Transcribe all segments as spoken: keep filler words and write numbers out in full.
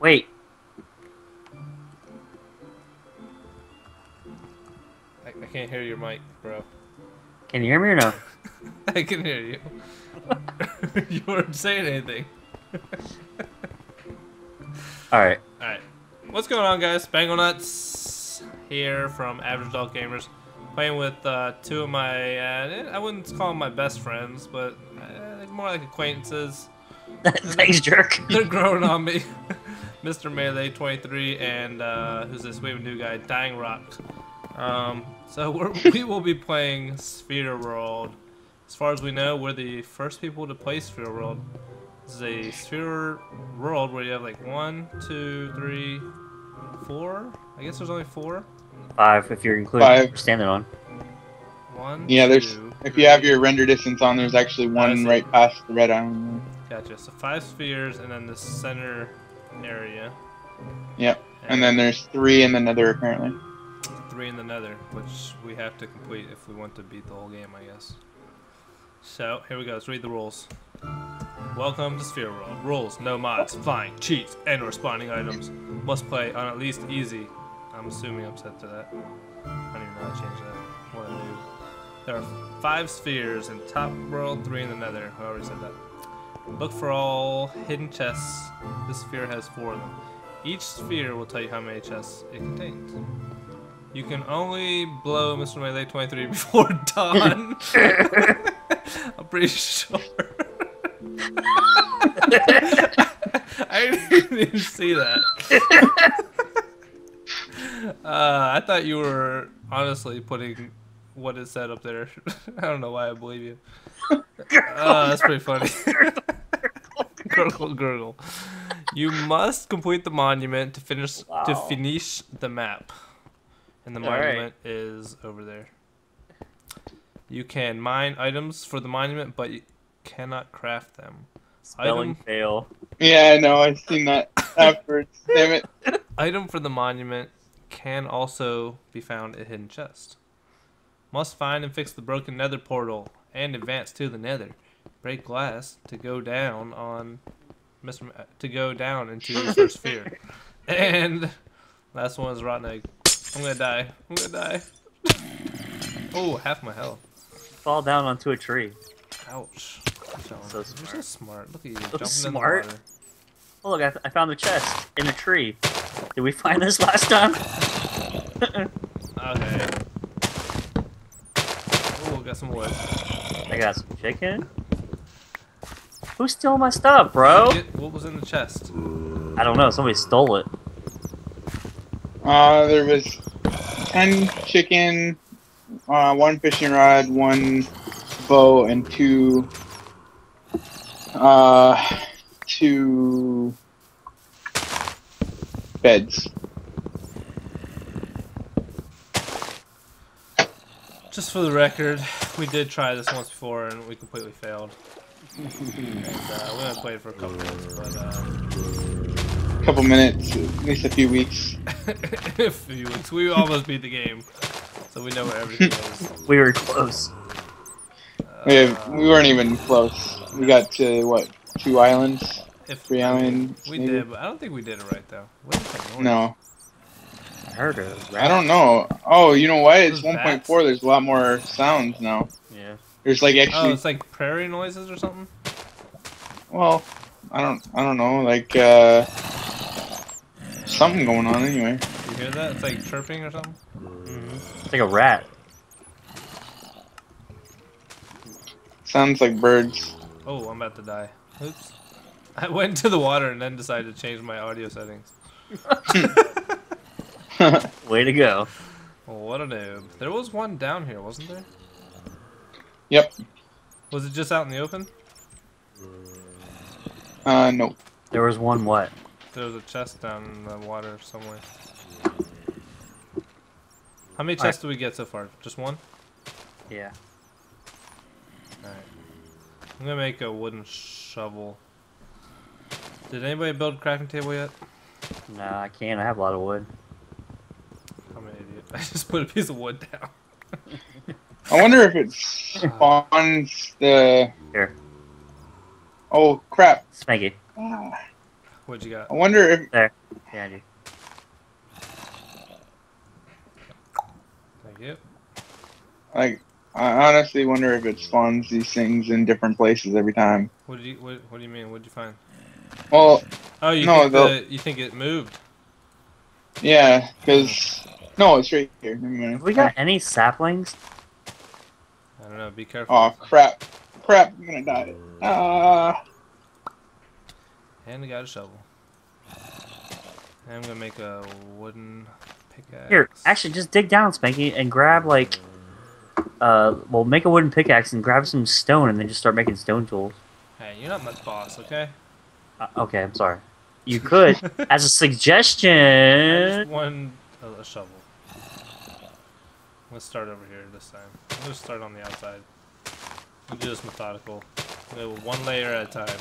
Wait. I, I can't hear your mic, bro. Can you hear me or no? I can hear you. You weren't saying anything. Alright. Alright. What's going on, guys? Spanglenuts here from Average Adult Gamers. Playing with uh, two of my, uh, I wouldn't call them my best friends, but uh, more like acquaintances. Nice jerk. They're growing on me. Mister Melee twenty-three and uh, who's this wave new guy, Dying Rock. Um, so we're, we will be playing Sphere World. As far as we know, we're the first people to play Sphere World. This is a Sphere World where you have like one, two, three, four. I guess there's only four. Five, if you're including what you're standing on. One. Yeah, there's. Two, if you have your render distance on, there's actually one right past the red island. Gotcha. So five spheres, and then the center area. Yep. And, and then there's three in the nether, apparently. Three in the nether, which we have to complete if we want to beat the whole game, I guess. So, here we go. Let's read the rules. Welcome to Sphere World. Rules, no mods, flying, cheats, and respawning items. Must play on at least easy. I'm assuming I'm set to that. I don't even know how to change that. What a noob. There are five spheres in top world, three in the nether. I already said that. Look for all hidden chests. This sphere has four of them. Each sphere will tell you how many chests it contains. You can only blow Mister Melee twenty-three before dawn. I'm pretty sure. I didn't even see that. uh, I thought you were honestly putting what is said up there. I don't know why I believe you. Gurgle, uh, that's pretty funny. Gurgle, gurgle, gurgle. You must complete the monument to finish wow. to finish the map. And the All monument right. is over there. You can mine items for the monument, but you cannot craft them. Spelling Item... fail. Yeah, I know. I've seen that afterwards. Damn it. Item for the monument can also be found in hidden chest. Must find and fix the broken nether portal and advance to the nether. Break glass to go down on Mister M to go down into the first sphere. And last one is rotten egg. I'm gonna die. I'm gonna die. Oh, half my health. Fall down onto a tree. Ouch. So smart. You're so smart. Look at you. So jumping smart. In the water. Oh look, I, th I found the chest in a tree. Did we find this last time? Okay. Oh, got some wood. I got some chicken. Who's stealing my stuff, bro? What was in the chest? I don't know. Somebody stole it. Uh, there was ten chicken, uh, one fishing rod, one bow, and two, uh, two beds. Just for the record, we did try this once before and we completely failed. And, uh, we only played for a couple minutes, but, uh... couple minutes, at least a few weeks. A few weeks. We almost beat the game, so we know where everything is. We were close. Uh, we, have, we weren't even close. We got to, what, two islands? If, Three islands? We maybe? did, but I don't think we did it right, though. What is that noise? No. I heard it. I don't know. Oh, you know what? It's one point four. There's a lot more sounds now. Yeah. There's like actually... Oh, it's like prairie noises or something? Well, I don't, I don't know. Like, uh... something going on anyway. You hear that? It's like chirping or something? Mm-hmm. It's like a rat. Sounds like birds. Oh, I'm about to die. Oops. I went to the water and then decided to change my audio settings. Way to go. What a noob. There was one down here, wasn't there? Yep. Was it just out in the open? Uh, nope. There was one what? There's a chest down in the water somewhere. How many chests do we get so far? Just one? Yeah. Alright. I'm gonna make a wooden shovel. Did anybody build a crafting table yet? Nah, I can't. I have a lot of wood. I'm an idiot. I just put a piece of wood down. I wonder if it spawns the... Here. Oh, crap. Spanky. Ah. What'd you got? I wonder if... There. Yeah, I do. Thank you. Like, I honestly wonder if it spawns these things in different places every time. What do you, what, what do you mean? What'd you find? Well... Oh, you, no, think the, you think it moved? Yeah, because... No, it's right here. Have we got any saplings? I don't know. Be careful. Oh crap! Crap! I'm gonna die. Ah! And we got a shovel. And I'm gonna make a wooden pickaxe. Here, actually, just dig down, Spanky, and grab like, uh, well, make a wooden pickaxe and grab some stone, and then just start making stone tools. Hey, you're not my boss, okay? Uh, okay, I'm sorry. You could, as a suggestion. Just one a shovel. Let's start over here this time. We'll just start on the outside. We'll do this methodical. We'll do one layer at a time.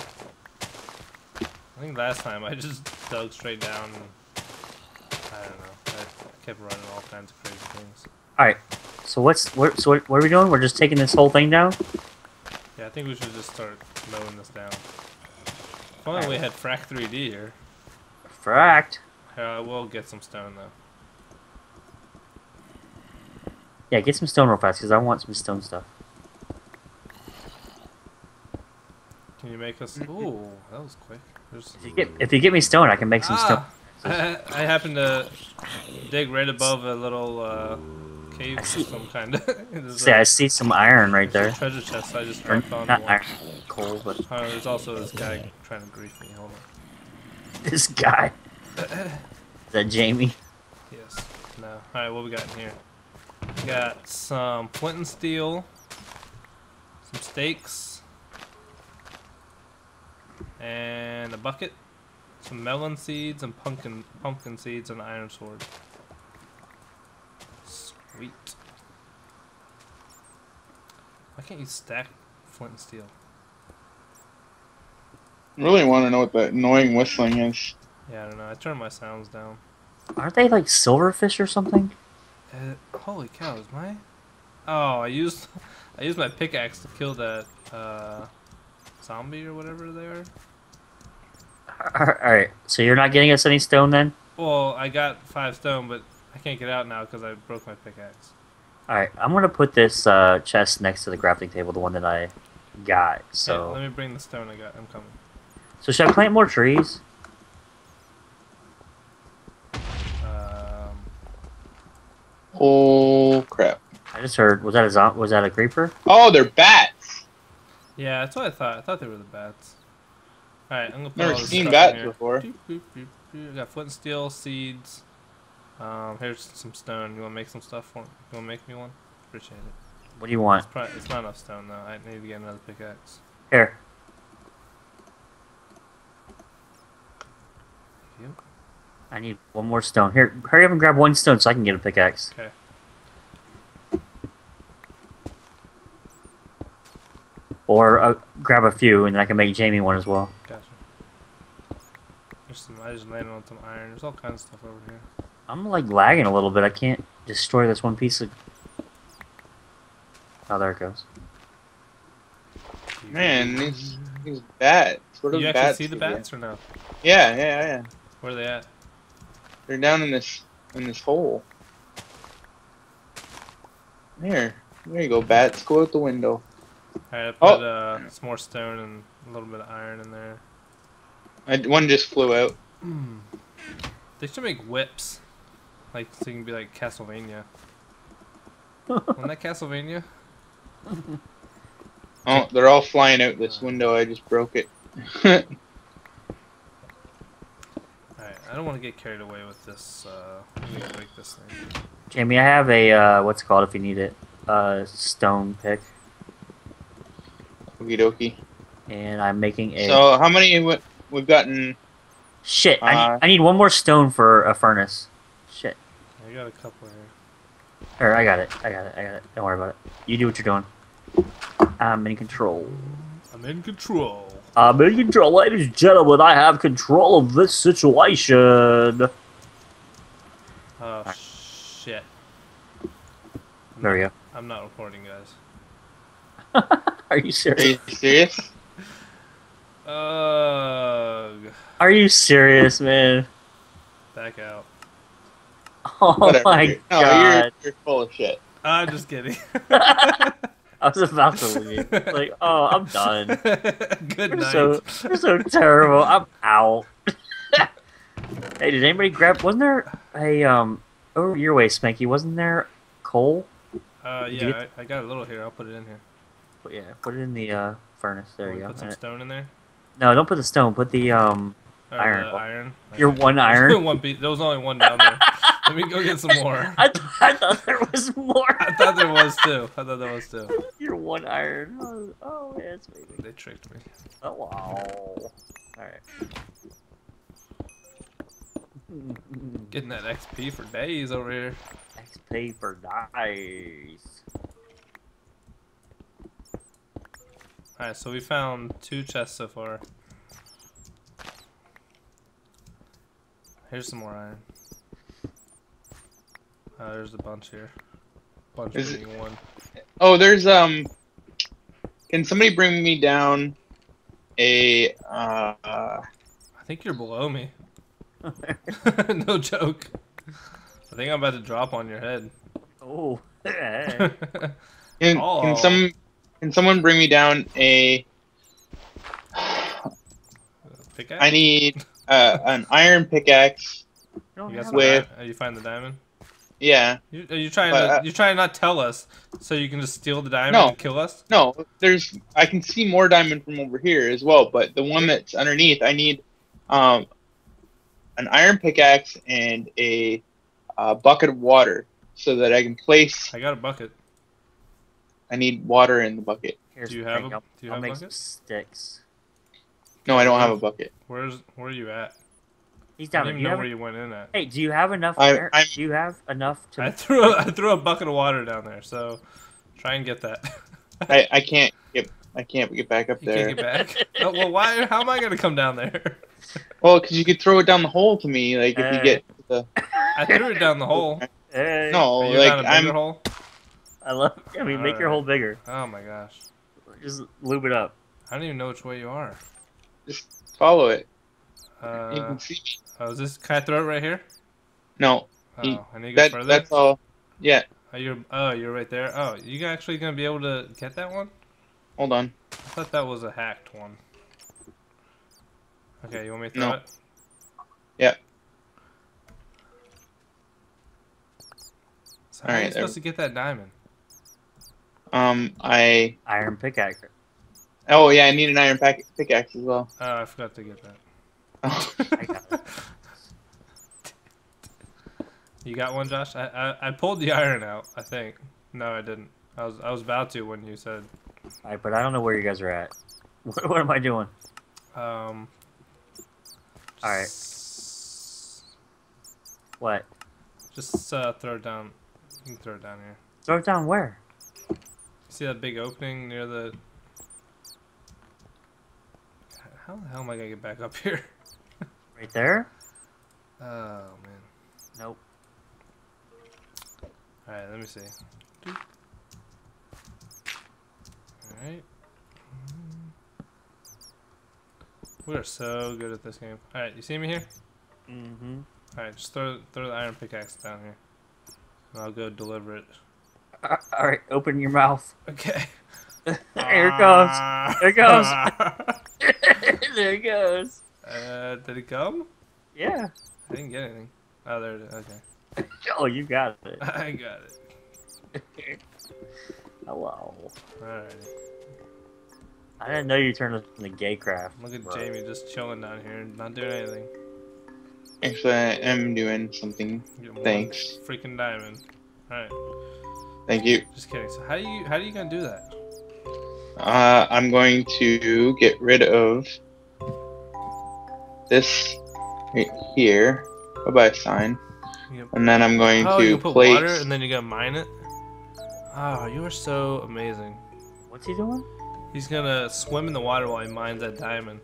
I think last time I just dug straight down and I don't know. I kept running all kinds of crazy things. Alright. So what's what so what, what are we doing? We're just taking this whole thing down? Yeah, I think we should just start mowing this down. If only we had Fract three D here. Fract? Yeah, I will get some stone though. Yeah, get some stone real fast, because I want some stone stuff. Can you make us... Ooh, that was quick. There's... If you get, if you get me stone, I can make some ah, stone. I, I happen to dig right above a little uh, cave of some kind. See, a, I see some iron right there. Treasure chest, I just dropped on. Not one. Iron, coal, but... Oh, there's also this guy trying to grief me. Hold on. This guy? Is that Jamie? Yes. No. Alright, what we got in here? Got some flint and steel, some stakes, and a bucket, some melon seeds, and pumpkin pumpkin seeds, and an iron sword. Sweet. Why can't you stack flint and steel? I really want to know what that annoying whistling is. Yeah, I don't know. I turned my sounds down. Aren't they like silverfish or something? Uh, holy cow, is my... Oh, I used I used my pickaxe to kill that uh, zombie or whatever they are. Alright, so you're not getting us any stone then? Well, I got five stone, but I can't get out now because I broke my pickaxe. Alright, I'm going to put this uh, chest next to the crafting table, the one that I got. So hey, let me bring the stone I got. I'm coming. So should I plant more trees? Oh crap! I just heard. Was that a zom was that a creeper? Oh, they're bats. Yeah, that's what I thought. I thought they were the bats. All right, I'm gonna put Never all this seen stuff bats in here. Before. Doop, doop, doop, doop. We got flint and steel, seeds. Um, here's some stone. You wanna make some stuff for me? You wanna make me one? Appreciate it. What do you want? It's, probably, it's not enough stone though. I need to get another pickaxe. Here. Thank you. I need one more stone. Here, hurry up and grab one stone so I can get a pickaxe. Okay. Or uh, grab a few and I can make Jamie one as well. Gotcha. There's some, I just landed on some iron. There's all kinds of stuff over here. I'm like lagging a little bit. I can't destroy this one piece of... Oh, there it goes. Man, these, these bats. What are the bats? You actually see the bats or no? Yeah, yeah, yeah. Where are they at? They're down in this in this hole. There, there you go, bats. Go out the window. All right, I put oh. uh, some more stone and a little bit of iron in there. I, one just flew out. Mm. They should make whips, like so you can be like Castlevania. Wasn't that Castlevania? Oh, they're all flying out this window. I just broke it. I don't want to get carried away with this, uh, I'm gonna break this thing. Jamie, I have a, uh, what's it called if you need it? Uh, stone pick. Okie dokie. And I'm making a... So, how many we've gotten... Shit, uh, I, need, I need one more stone for a furnace. Shit. I got a couple here. Or, I got it, I got it, I got it. Don't worry about it. You do what you're doing. I'm in control. I'm in control. I'm in control, ladies and gentlemen. I have control of this situation. Oh, shit. I'm there we go. I'm not recording, guys. Are you serious? Are you serious? Ugh. Are you serious, man? Back out. Oh Whatever. my no, god. You're, you're full of shit. I'm just kidding. I was about to leave. Like, oh, I'm done. Good we're night. So, we're so terrible. I'm out. Hey, did anybody grab... Wasn't there a... um? Over your way, Spanky. Wasn't there coal? Uh, did yeah, I, I got a little here. I'll put it in here. But yeah, put it in the uh, furnace. There you go. Put some right. stone in there? No, don't put the stone. Put the um uh, iron. Uh, iron. Your okay. one iron? One piece. There was only one down there. Let me go get some more. I, th I thought there was more. I thought there was too. I thought there was too. Your one iron. Oh, oh yeah, it's amazing. They tricked me. Oh, wow. Alright. Getting that X P for days over here. X P for days. Alright, so we found two chests so far. Here's some more iron. Uh, there's a bunch here. Bunch is of one. Oh, there's um. Can somebody bring me down? A uh. I think you're below me. No joke. I think I'm about to drop on your head. Oh. Hey. can, oh. Can some? Can someone bring me down a? Pickaxe. I need uh, an iron pickaxe. You, you, with... you find the diamond. Yeah. You, are you trying but, to? Uh, you're trying to not tell us, so you can just steal the diamond no, and kill us? No. There's. I can see more diamond from over here as well, but the one that's underneath, I need, um, an iron pickaxe and a, uh, bucket of water, so that I can place. I got a bucket. I need water in the bucket. Here's do you have? A, do you I'll have make bucket? Sticks. No, I don't have a bucket. Where's? Where are you at? He's down. I don't even do you know where a... you went in at. Hey, do you have enough? I, I, do you have enough to? I threw a, I threw a bucket of water down there, so try and get that. I I can't get I can't get back up there. You can't get back. Oh, well, why? How am I gonna come down there? Well, because you could throw it down the hole to me, like if uh, you get the. I threw it down the hole. Hey. No, are you like down a bigger I'm. Hole? I love. I mean, All make right. your hole bigger. Oh my gosh. Just lube it up. I don't even know which way you are. Just follow it. Uh, you can see. Oh, is this? Can I throw it right here? No. Oh, you, I need to go that, further. That's all. Yeah. Are you? Oh, you're right there. Oh, you actually gonna be able to get that one? Hold on. I thought that was a hacked one. Okay, you want me to throw no. it? Yeah. So how all are right, you there. supposed to get that diamond? Um, I... Iron pickaxe. Oh, yeah, I need an iron pickaxe as well. Oh, I forgot to get that. Oh. I got it. You got one, Josh? I, I I pulled the iron out, I think. No, I didn't. I was I was about to when you said... Alright, but I don't know where you guys are at. What, what am I doing? Um... Alright. What? Just uh, throw it down. You can throw it down here. Throw it down where? See that big opening near the... How the hell am I gonna get back up here? Right there? Oh, man. Nope. Alright, let me see. Alright. We are so good at this game. Alright, you see me here? Mm-hmm. Alright, just throw, throw the iron pickaxe down here. And I'll go deliver it. All right, open your mouth. Okay. Here it goes. There it goes. There it goes. Uh, did it come? Yeah. I didn't get anything. Oh, there it is. Okay. Oh, you got it. I got it. Hello. Alright. I didn't know you turned us into gay craft. Look at bro. Jamie just chilling down here, not doing anything. Actually, I am doing something. Thanks. Freaking diamond. Alright. Thank you. Just kidding. So how do you how are you gonna do that? Uh, I'm going to get rid of this right here. Bye bye sign. Yep. And then I'm going oh, to you put place. Water and then you gotta mine it. Oh, you are so amazing. What's he doing? He's gonna swim in the water while he mines that diamond,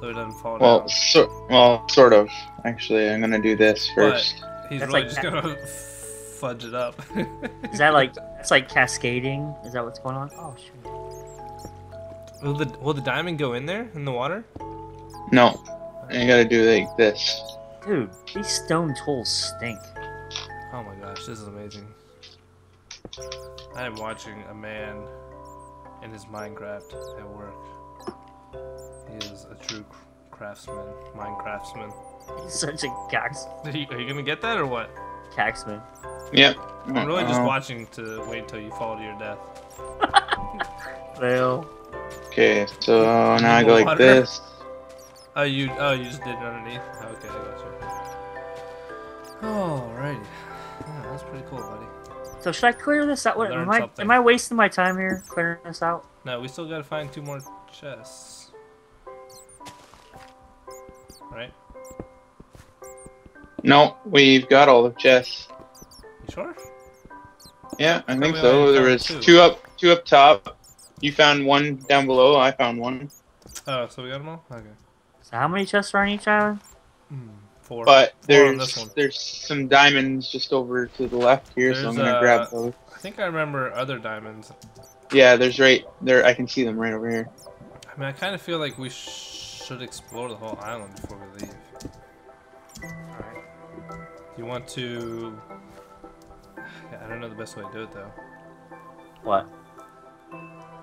so it doesn't fall well, down. So, well, sort of. Actually, I'm gonna do this first. But he's That's really like just gonna. fudge it up. Is that like, it's like cascading? Is that what's going on? Oh, shit. Will the, will the diamond go in there, in the water? No. You gotta do it like this. Dude, these stone tools stink. Oh my gosh, this is amazing. I am watching a man in his Minecraft at work. He is a true craftsman, Minecraftsman. He's such a caxman. Are you, are you gonna get that or what? Caxman. Yep. I'm really just watching to wait till you fall to your death. Well. Okay, so now I go like this. Oh, you oh you just did it underneath. Oh, okay, I got you. Alrighty. Yeah, that's pretty cool, buddy. So should I clear this out? What, am, I, am I wasting my time here clearing this out? No, we still gotta find two more chests. Right? No, we've got all the chests. You sure? Yeah, I think so. There was two. two up two up top. You found one down below, I found one. Oh, so we got them all? Okay. So how many chests are on each island? Hmm. Four. But there's Four there's some diamonds just over to the left here, there's so I'm gonna uh, grab those. I think I remember other diamonds. Yeah, there's right there. I can see them right over here. I mean, I kind of feel like we sh should explore the whole island before we leave. All right. You want to? Yeah, I don't know the best way to do it though. What?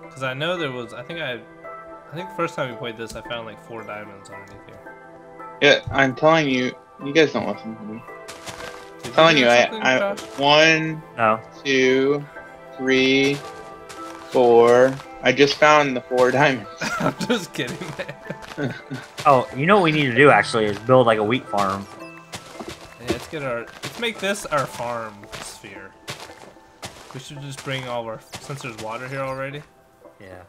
Because I know there was. I think I. I think the first time we played this, I found like four diamonds underneath here. Yeah, I'm telling you, you guys don't listen to me. I'm telling you, I, I, one, no. two, three, four. I just found the four diamonds. I'm just kidding, man. Oh, you know what we need to do actually is build like a wheat farm. Yeah, let's get our, let's make this our farm sphere. We should just bring all our, since there's water here already. Yeah.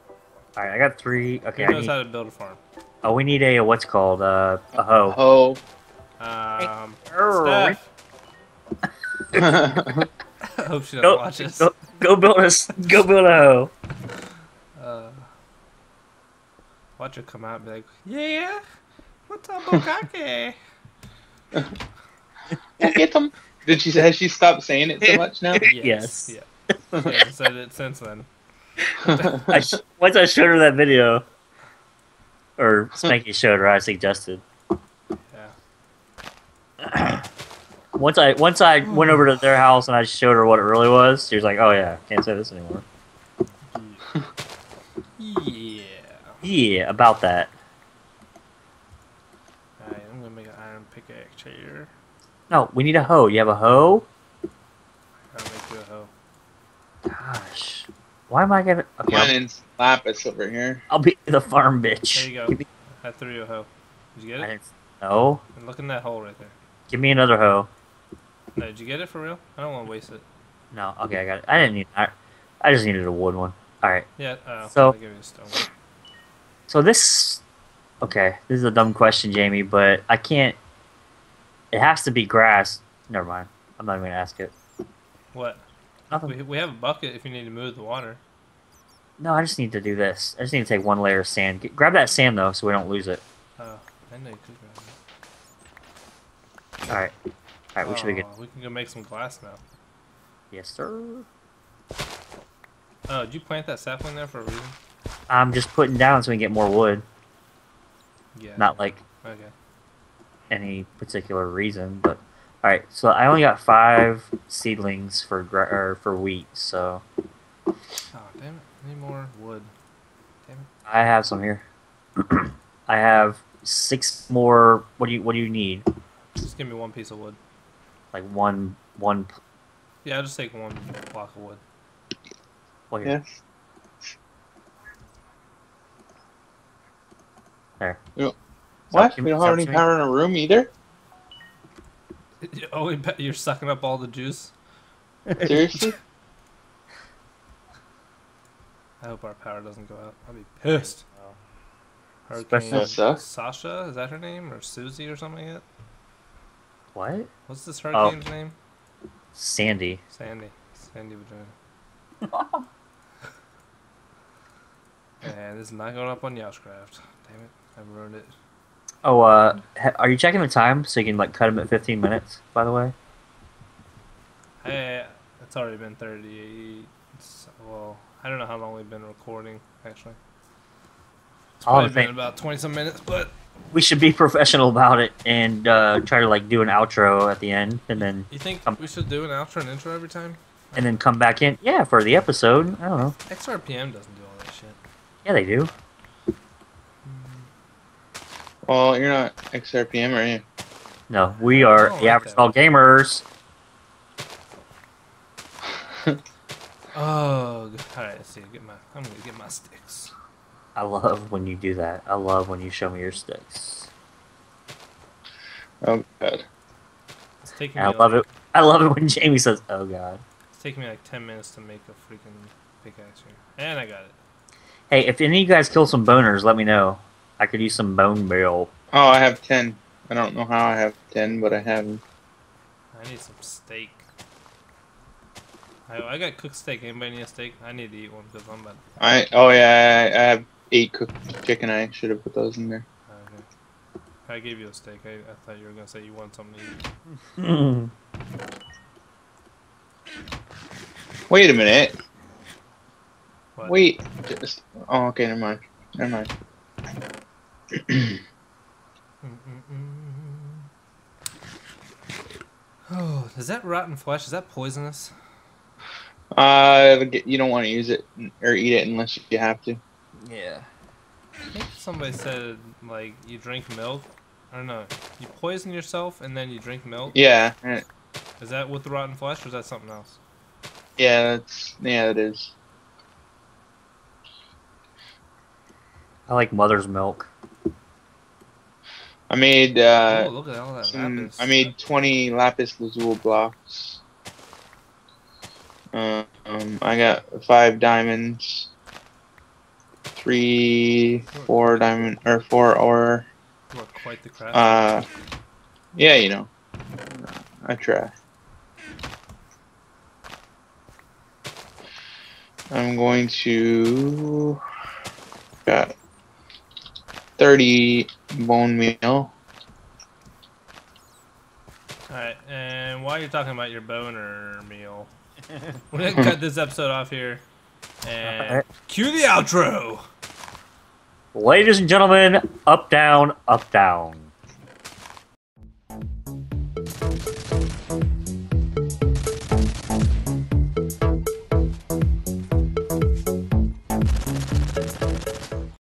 All right, I got three. Okay, Who knows I need, how to build a farm? Oh, we need a what's called uh, a hoe. Hoe. Um. Hey, I hope she doesn't go, watch us. Go, go build a go build a hoe. Uh, watch her come out and be like, "Yeah, what's up, Bukake?" Get him. Did she? Has she stopped saying it so much now? Yes. yes. Yeah. She hasn't said it since then. I sh once I showed her that video, or Spanky showed her, I suggested. Yeah. once I once I went over to their house and I showed her what it really was, she was like, "Oh yeah, can't say this anymore." Yeah. Yeah, about that. Alright, I'm gonna make an iron pickaxe here. No, we need a hoe. You have a hoe? I'll make you a hoe. Gosh. Why am I gonna? Okay, Cannon's lapis over here. I'll be the farm bitch. There you go. Give me... I threw you a hoe. Did you get it? I didn't... No. And look in that hole right there. Give me another hoe. No, did you get it for real? I don't want to waste it. No. Okay, I got it. I didn't need. I, I just needed a wood one. All right. Yeah. Uh, so. Give you a stone one. So this. Okay, this is a dumb question, Jamie, but I can't. It has to be grass. Never mind. I'm not even gonna ask it. What? We, we have a bucket if you need to move the water. No, I just need to do this. I just need to take one layer of sand. Get, grab that sand, though, so we don't lose it. Oh, I know you could grab it. Alright. Alright, we oh, should be good. We can go make some glass now. Yes, sir. Oh, did you plant that sapling there for a reason? I'm just putting down so we can get more wood. Yeah. Not like okay. any particular reason, but... All right, so I only got five seedlings for gra or for wheat, so. Oh damn it! I need more wood. Damn it! I have some here. I have six more. What do you What do you need? Just give me one piece of wood. Like one one. Yeah, I'll just take one block of wood. Well, here. Yeah. There. Yeah. What? So, we don't have any power in a room either. Oh, you're sucking up all the juice? Seriously? I hope our power doesn't go out. I'll be pissed. Hurricane Sasha? Is that her name? Or Susie or something like that? What? What's this hurricane's oh. name? Sandy. Sandy. Sandy Vagina. And this is not going up on Yoshcraft. Damn it. I ruined it. Oh, uh, are you checking the time so you can, like, cut them at fifteen minutes, by the way? Hey, It's already been thirty-eight. Well, I don't know how long we've been recording, actually. It's probably been about twenty-some minutes, but... We should be professional about it and uh, try to, like, do an outro at the end, and then... You think come... we should do an outro and intro every time? And then come back in? Yeah, for the episode. I don't know. X R P M doesn't do all that shit. Yeah, they do. Well, you're not X R P M, are you? No, we are the Average Adult Gamers. Oh, alright, let's see. Get my, I'm going to get my sticks. I love when you do that. I love when you show me your sticks. Oh, God. It's taking me I love like, it. I love it when Jamie says, oh, God. It's taking me like ten minutes to make a freaking pickaxe here. And I got it. Hey, if any of you guys kill some boners, let me know. I could use some bone meal. Oh, I have ten. I don't know how I have ten, but I have them. I need some steak. I, I got cooked steak. Anybody need a steak? I need to eat one because I'm bad. I oh yeah, I, I have eight cooked chicken. I should have put those in there. Okay. I gave you a steak. I, I thought you were gonna say you want something to eat. Wait a minute. What? Wait. Just, oh, okay. Never mind. Never mind. Oh, is that rotten flesh? Is that poisonous? Uh, you don't want to use it or eat it unless you have to. Yeah. I think somebody said, like, you drink milk. I don't know. You poison yourself and then you drink milk? Yeah. Is that with the rotten flesh or is that something else? Yeah, that's, yeah, it is. I like mother's milk. I made, uh... Oh, look at all that some, lapis. I made twenty lapis lazuli blocks. Uh, um, I got five diamonds, three, four diamond or four ore. You are quite the craft. Uh, yeah, you know, I try. I'm going to got thirty bone meal. All right, and while you're talking about your boner meal. We're going to cut this episode off here and right. Cue the outro. Ladies and gentlemen, up, down, up, down.